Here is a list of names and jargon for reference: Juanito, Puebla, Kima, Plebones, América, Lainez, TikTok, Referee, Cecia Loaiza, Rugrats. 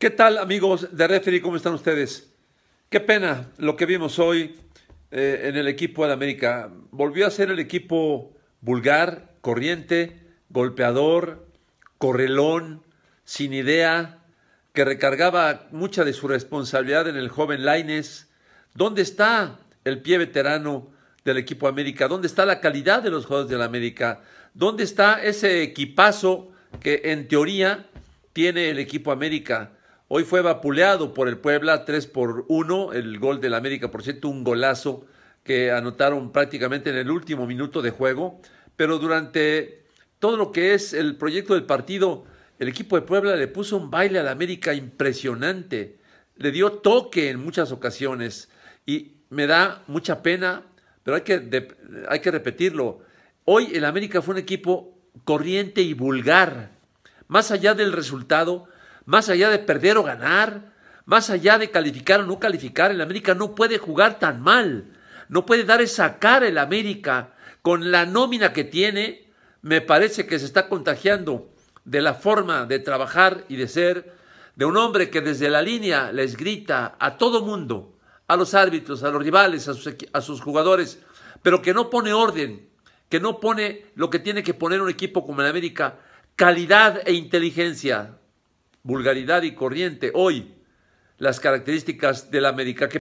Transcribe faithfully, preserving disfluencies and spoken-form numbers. ¿Qué tal, amigos de Referee? ¿Cómo están ustedes? Qué pena lo que vimos hoy eh, en el equipo de América. Volvió a ser el equipo vulgar, corriente, golpeador, correlón, sin idea, que recargaba mucha de su responsabilidad en el joven Lainez. ¿Dónde está el pie veterano del equipo América? ¿Dónde está la calidad de los jugadores del América? ¿Dónde está ese equipazo que en teoría tiene el equipo América? Hoy fue vapuleado por el Puebla, tres por uno, el gol del América, por cierto, un golazo que anotaron prácticamente en el último minuto de juego, pero durante todo lo que es el proyecto del partido, el equipo de Puebla le puso un baile al América impresionante, le dio toque en muchas ocasiones, y me da mucha pena, pero hay que, de, hay que repetirlo, hoy el América fue un equipo corriente y vulgar, más allá del resultado, más allá de perder o ganar, más allá de calificar o no calificar, el América no puede jugar tan mal, no puede dar esa cara el América. Con la nómina que tiene, me parece que se está contagiando de la forma de trabajar y de ser de un hombre que desde la línea les grita a todo mundo, a los árbitros, a los rivales, a sus, a sus jugadores, pero que no pone orden, que no pone lo que tiene que poner un equipo como el América, calidad e inteligencia. Vulgaridad y corriente, hoy las características del América que